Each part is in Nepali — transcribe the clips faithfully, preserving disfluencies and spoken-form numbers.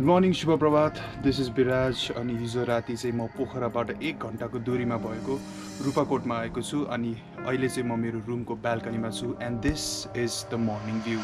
गुड मर्निङ शुभ प्रभात दिस इज बिराज अनि हिजो राति चाहिँ म पोखराबाट एक घण्टाको दूरीमा भएको रूपाकोटमा आएको छु अनि अहिले चाहिँ म मेरो रुमको बाल्कनीमा छु and this is the morning view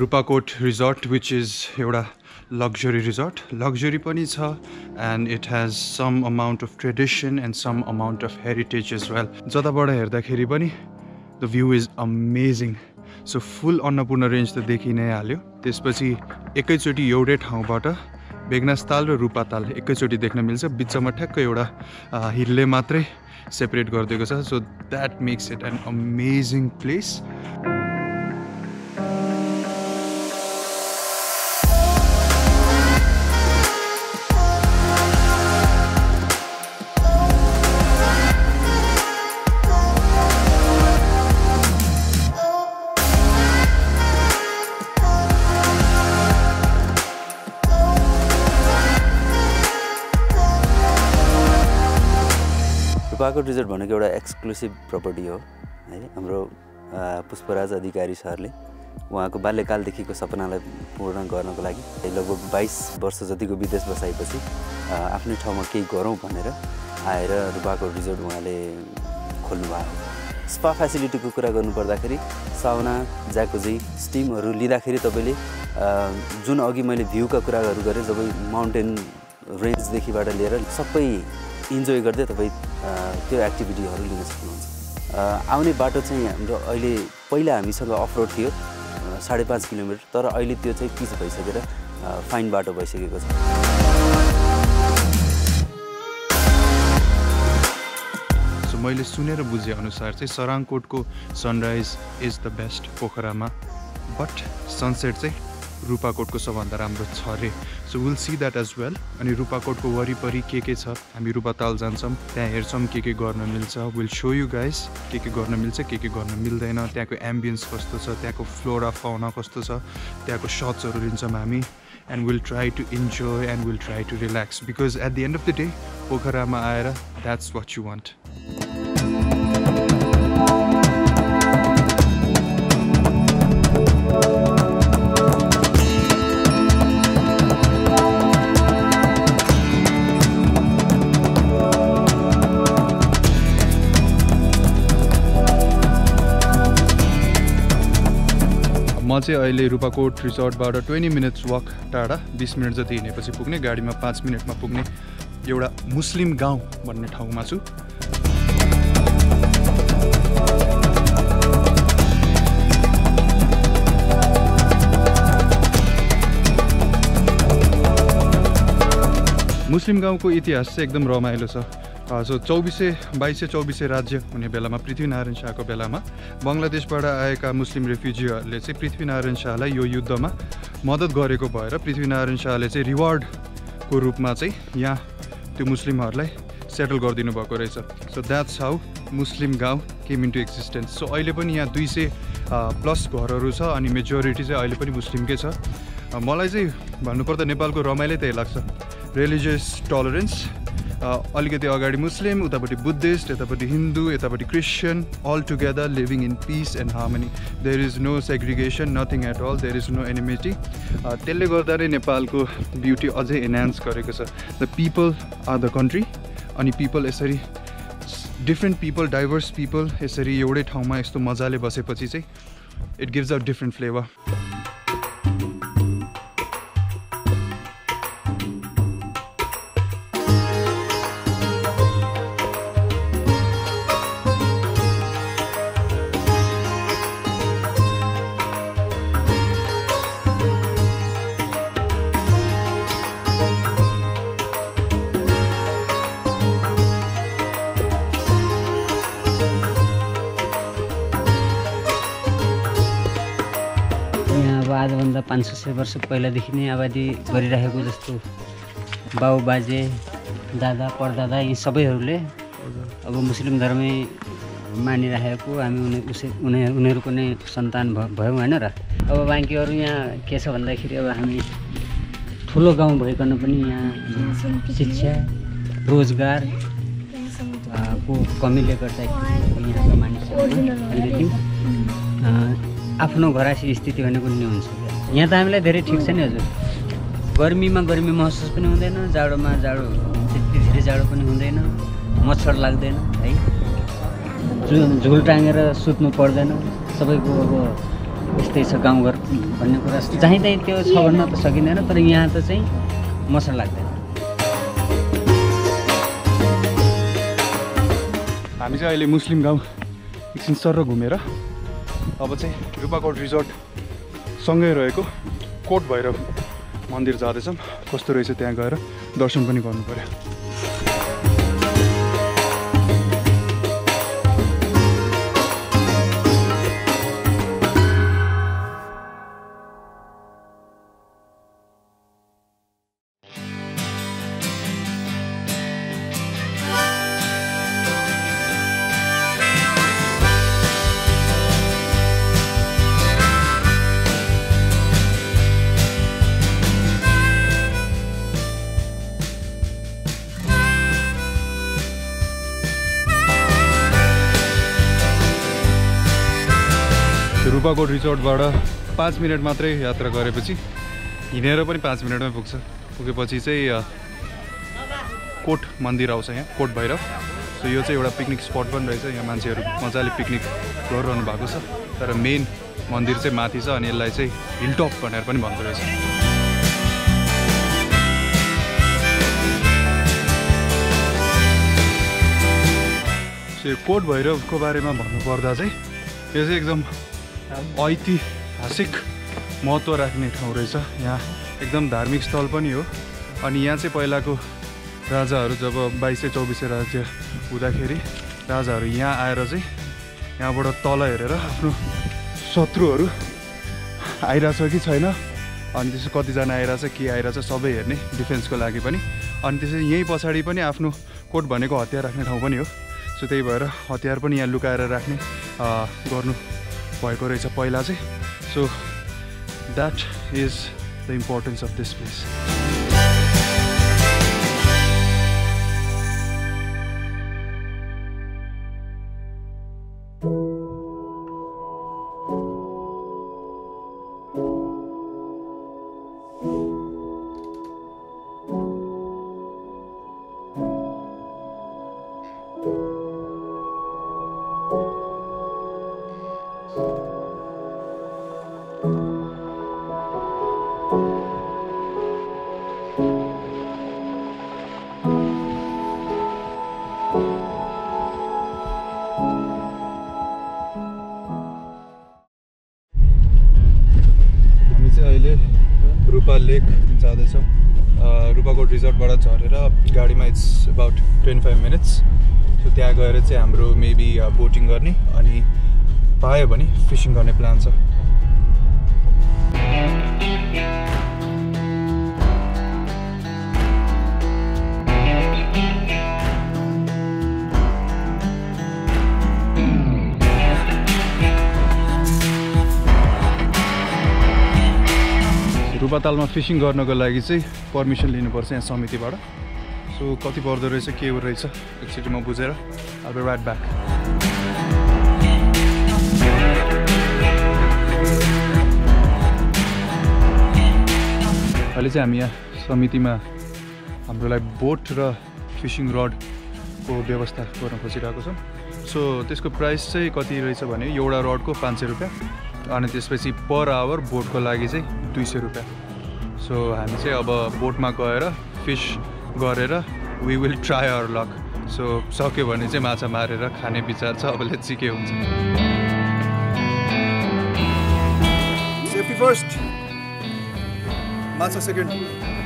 Rupakot Resort, which is a luxury resort. Luxury pani cha, and it has some amount of tradition and some amount of heritage as well. Jata bada herda kheri pani, the view is amazing. So full Annapurna range ta dekhinai halyo. त्यसपछि एकैचोटी एउटै ठाउँबाट बेग्नास ताल र रूपा ताल एकैचोटी देख्न मिल्छ. बिचमा ठ्याक्कै एउटा हिलले मात्रै सेपरेट गर्दिएको छ. So that makes it an amazing place. Rupakot resort भनेको एउटा एक्सक्लुसिभ प्रपर्टी हो है. हाम्रो पुष्पराज अधिकारी सरले उहाँको बाल्यकालदेखिको सपनालाई पूर्ण गर्नको लागि लगभग बाइस वर्ष जतिको विदेश बसाएपछि आफ्नै ठाउँमा केही गरौँ भनेर आएर रूपाकोट रिजोर्ट उहाँले खोल्नुभयो. स्पा फेसिलिटीको कुरा गर्नुपर्दाखेरि साउना ज्याकुजी स्टिमहरू लिँदाखेरि तपाईँले जुन अघि मैले भ्यूका कुराहरू गरेँ जब माउन्टेन रेन्जदेखिबाट लिएर सबै इन्जोय गर्दै तपाईँ त्यो एक्टिभिटीहरू लिन सक्नुहुन्छ. आउने बाटो चाहिँ हाम्रो अहिले पहिला हामीसँग अफरोड थियो साढे पाँच किलोमिटर तर अहिले त्यो चाहिँ पिच भइसकेर फाइन बाटो भइसकेको छ. सो मैले सुनेर बुझेअनुसार चाहिँ सराङकोटको सनराइज इज द बेस्ट पोखरामा बट सनसेट चाहिँ रूपाकोटको सबभन्दा राम्रो छ रे. So will see that as well. अनि रूपाकोटको वरिपरि के के छ हामी रूपाताल जान्छौँ त्यहाँ हेर्छौँ के के गर्न मिल्छ. विल सो यु गाइज के के गर्न मिल्छ के के गर्न मिल्दैन त्यहाँको एम्बियन्स कस्तो छ त्यहाँको फ्लोरा फाउना कस्तो छ त्यहाँको शॉट्सहरू लिन्छौँ हामी and will try to enjoy and will try to relax because at the end of the day पोखरामा आएर द्याट्स वाट यु वान्ट. म चाहिँ अहिले रूपाकोट रिसोर्टबाट ट्वेन्टी मिनट्स वक टाढा बीस मिनट जति हिँडेपछि पुग्ने गाडीमा पाँच मिनटमा पुग्ने एउटा मुस्लिम गाउँ भन्ने ठाउँमा छु. मुस्लिम गाउँको इतिहास चाहिँ एकदम रमाइलो छ. सो चौबीसै बाइसै चौबीसै राज्य हुने बेलामा पृथ्वीनारायण शाहको बेलामा बङ्गलादेशबाट आएका मुस्लिम रेफ्युजीहरूले चाहिँ पृथ्वीनारायण शाहलाई यो युद्धमा मद्दत गरेको भएर पृथ्वीनारायण शाहले चाहिँ रिवार्डको रूपमा चाहिँ यहाँ त्यो मुस्लिमहरूलाई सेटल गरिदिनु भएको रहेछ. सो द्याट्स हाउ मुस्लिम गाउँ केम इन्टु एक्जिस्टेन्स. सो अहिले पनि यहाँ दुई सय प्लस घरहरू छ अनि मेजोरिटी चाहिँ अहिले पनि मुस्लिमकै छ. मलाई चाहिँ भन्नुपर्दा नेपालको रमाइलो त्यही लाग्छ रिलिजियस टलरेन्स. अलिकति अगाडि मुस्लिम उतापट्टि बुद्धिस्ट यतापट्टि हिन्दू यतापट्टि Christian all together living in peace and harmony. There is no segregation nothing at all there is no enmity. त्यसले गर्दा नै नेपालको ब्युटी अझै इन्हान्स गरेको छ. The people are the country अनि पिपल यसरी डिफ्रेन्ट पिपल डाइभर्स पिपल यसरी एउटै ठाउँमा यस्तो मजाले बसेपछि चाहिँ it gives a different flavour. आजभन्दा पांच सौ सौ वर्ष पहिलादेखि नै आबादी गरिरहेको जस्तो बाउ बाजे दादा परदादा यी सबैहरूले अब मुस्लिम धर्मै मानिरहेको हामी उनीहरू उनीहरूको नै सन्तान भयौँ हैन र। अब बाँकीहरू यहाँ के छ भन्दाखेरि अब हामी ठुलो गाउँ भइकन पनि यहाँ शिक्षा रोजगार को कमीले गर्दाखेरि यहाँका मानिसहरू आफ्नो घरासी स्थिति भनेको नि हुन्छ। यहाँ त हामीलाई धेरै ठिक छ नि हजुर, गर्मीमा गर्मी महसुस पनि हुँदैन, जाडोमा जाडो त्यति धेरै जाडो पनि हुँदैन, मच्छर लाग्दैन है, झुल टाँगेर सुत्नु पर्दैन, सबैको अब यस्तै छ गाउँघर भन्ने कुरा चाहिँ चाहिँ त्यो छ भन्न त सकिँदैन, तर यहाँ त चाहिँ मच्छर लाग्दैन। हामी चाहिँ अहिले मुस्लिम गाउँ एकछिन सर्र घुमेर अब चाहिँ रूपाकोट रिजोर्ट सँगै रहेको कोट भैरव मन्दिर जाँदैछौँ, कस्तो रहेछ त्यहाँ गएर दर्शन पनि गर्नु पर्यो। रूपाकोट रिजोर्टबाट पाँच मिनट मात्रै यात्रा गरेपछि हिँडेर पनि पाँच मिनटमै पुग्छ। पुगेपछि चाहिँ कोट मन्दिर आउँछ, यहाँ कोट भैरव। सो यो चाहिँ एउटा पिकनिक स्पट पनि रहेछ, यहाँ मान्छेहरू मजाले पिकनिक गरिरहनु भएको छ, तर मेन मन्दिर चाहिँ माथि छ अनि यसलाई चाहिँ हिलटप भनेर पनि भन्दो रहेछ। सो यो कोट भैरवको बारेमा भन्नुपर्दा चाहिँ यो चाहिँ एकदम ऐतिहासिक महत्त्व राख्ने ठाउँ रहेछ, यहाँ एकदम धार्मिक स्थल पनि हो। अनि यहाँ चाहिँ पहिलाको राजाहरू जब बाइसै चौबिसै राज्य हुँदाखेरि राजाहरू यहाँ आएर चाहिँ यहाँबाट तल हेरेर आफ्नो शत्रुहरू आइरहेछ कि छैन अनि त्यसो कतिजना आइरहेछ के आइरहेछ सबै हेर्ने डिफेन्सको लागि पनि। अनि त्यसै यहीँ पछाडि पनि आफ्नो कोट भनेको हतियार राख्ने ठाउँ पनि हो। सो त्यही भएर हतियार पनि यहाँ लुकाएर राख्ने गर्नु भएको रहेछ पहिला चाहिँ। So that is the importance of this place. Rupa lake जाँदैछौँ, रूपाकोट रिजोर्टबाट झरेर गाडीमा it's about twenty five minutes. So त्यहाँ गएर चाहिँ हाम्रो मेबी बोटिङ गर्ने अनि पायो भने फिसिङ गर्ने प्लान छ। रूपातालमा फिसिङ गर्नको लागि चाहिँ पर्मिसन लिनुपर्छ यहाँ समितिबाट। सो कति पर्दो रहेछ के रहेछ एकचोटि म बुझेर आई विल राइट ब्याक। अहिले चाहिँ हामी यहाँ समितिमा हाम्रो लागि बोट र फिसिङ रडको व्यवस्था गर्न खोजिरहेको छौँ। सो त्यसको प्राइस चाहिँ कति रहेछ भने एउटा रडको पाँच सय रुपियाँ अनि त्यसपछि पर आवर बोटको लागि चाहिँ दुई सौ रुपियाँ। सो हामी चाहिँ अब बोटमा गएर फिस गरेर we will try our luck. So सक्यो भने चाहिँ माछा मारेर खाने विचार छ, अब लेट्स सी के हुन्छ। सेफ्टी फर्स्ट, माछा सेकेन्ड।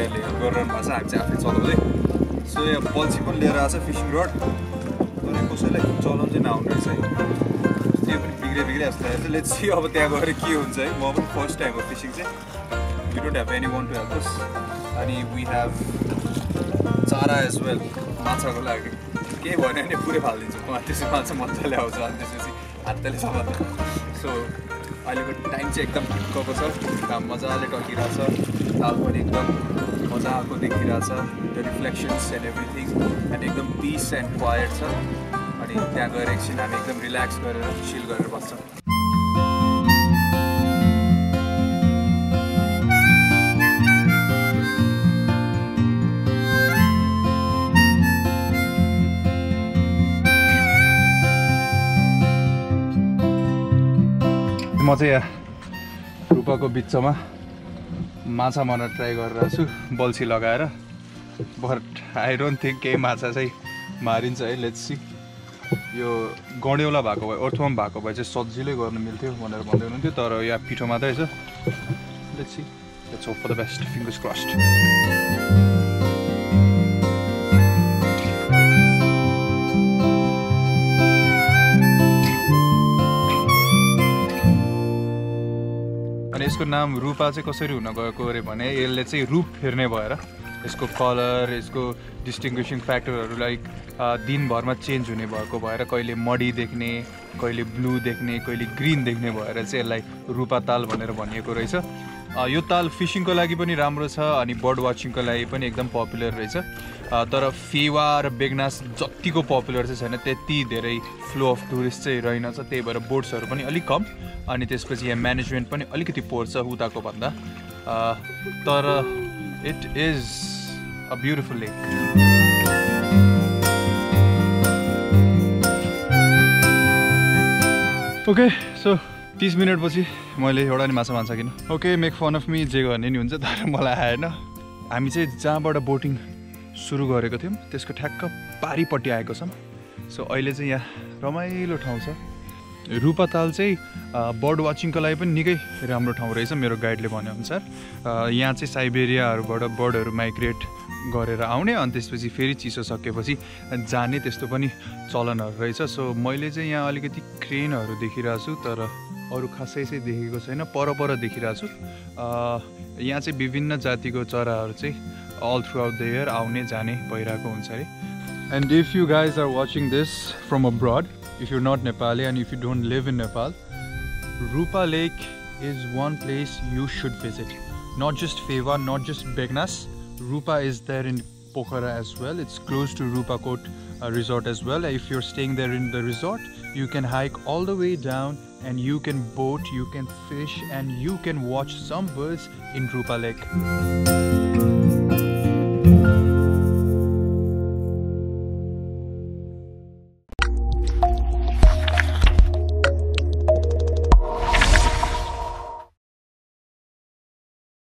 I के भने नि पुरै फाल्दिन्छु म त्यसै माछा मजाले आउँछ अनि त्यसपछि हातले समात्छ सो अहिलेको टाइम चाहिँ एकदम ठिकको छ काम मजाले टकिरहेछ ताल पनि एकदम मजाको देखिरहेछ त्यो रिफ्लेक्शन्स एन्ड एभ्रीथिङ एन्ड एकदम पीस एन्ड क्वाइट छ अनि त्यहाँ गएर एकछिन हामी एकदम रिल्याक्स गरेर चिल गरेर बस्छौँ म चाहिँ यहाँ रुपाको बिचमा माछा मार्न ट्राई गरिरहेको छु बल्छी लगाएर बट आई डोन्ट थिंक केही माछा चाहिँ मारिन्छ है लेट्स सी यो गौडेउला भएको भए अर्थवम भएको भए चाहिँ सजिलै गर्न मिल्थ्यो भनेर भन्दै हुनुहुन्थ्यो तर यहाँ पिठो मात्रै छ let's see let's hope for the best fingers crossed इसको नाम रूपा चाहिँ कसरी हुन गएको अरे भने यसले चाहिँ रूप फेर्ने भएर यसको कलर यसको डिस्टिंग्विशिङ फ्याक्टरहरु लाइक दिनभरमा चेन्ज हुने भएको भएर कहिले मडी देख्ने कहिले ब्लू देख्ने कहिले ग्रीन देख्ने भएर चाहिँ यसलाई रूपा ताल भनेर भनिएको रहेछ यो ताल फिशिङको लागि पनि राम्रो छ अनि बर्ड वाचिङको लागि पनि एकदम पपुलर रहेछ तर फेवा र बेगनास जतिको पपुलर चाहिँ छैन त्यति धेरै फ्लो अफ टुरिस्ट चाहिँ रहन्छ त्यही भएर बोट्सहरु पनि अलि कम अनि त्यसपछि यहाँ म्यानेजमेन्ट पनि अलिकति पोर्छ उताको भन्दा तर it is a beautiful lake okay so तीस मिनट पछि मैले एउटा नि माछा मान्छ किन okay make fun of me जे गर्ने नि हुन्छ तर मलाई आएन हामी चाहिँ जहाँबाट बोटिङ सुरु गरेको थियौँ त्यसको ठ्याक्क पारिपट्टि आएको छौँ सो अहिले चाहिँ यहाँ रमाइलो ठाउँ छ रूपा ताल चाहिँ बर्ड वाचिङको लागि पनि निकै राम्रो ठाउँ रहेछ मेरो गाइडले भनेअनुसार यहाँ चाहिँ साइबेरियाहरूबाट बर्डहरू माइग्रेट गरेर आउने अनि त्यसपछि फेरि चिसो सकेपछि जाने त्यस्तो पनि चलनहरू रहेछ सो मैले चाहिँ यहाँ अलिकति क्रेनहरू देखिरहेको छु तर अरू खासै चाहिँ देखेको छैन परपर देखिरहेको छु यहाँ चाहिँ विभिन्न जातिको चराहरू चाहिँ all throughout the year आउने जाने भइरहेको हुन्छ अरे and if you guys are watching this from abroad if you're not Nepali and if you don't live in Nepal, Rupa Lake is one place you should visit. Not just Phewa, not just Begnas. Rupa is there in Pokhara as well. It's close to Rupakot uh, Resort as well. If you're staying there in the resort, you can hike all the way down and you can boat, you can fish and you can watch some birds in Rupa Lake.